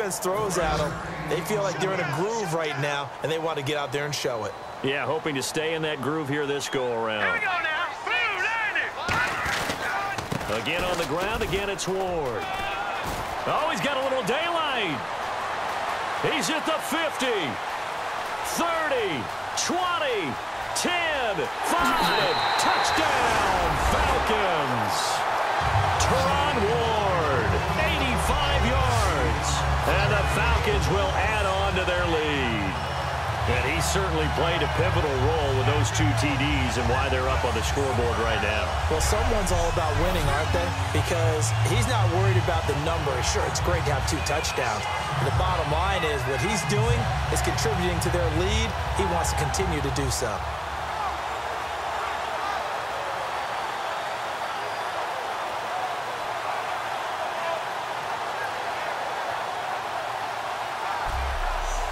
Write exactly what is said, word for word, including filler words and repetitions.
defense throws at them, they feel like they're in a groove right now, and they want to get out there and show it. Yeah, hoping to stay in that groove here this go-around. Here we go now. Again on the ground. Again, it's Ward. Oh, he's got a little daylight. He's hit the fifty, thirty, twenty, ten, five. Touchdown, Falcons. Terron Ward, eighty-five yards. And the Falcons will add on to their lead. And he certainly played a pivotal role with those two T Ds and why they're up on the scoreboard right now. Well, someone's all about winning, aren't they? Because he's not worried about the number. Sure, it's great to have two touchdowns. But the bottom line is what he's doing is contributing to their lead. He wants to continue to do so.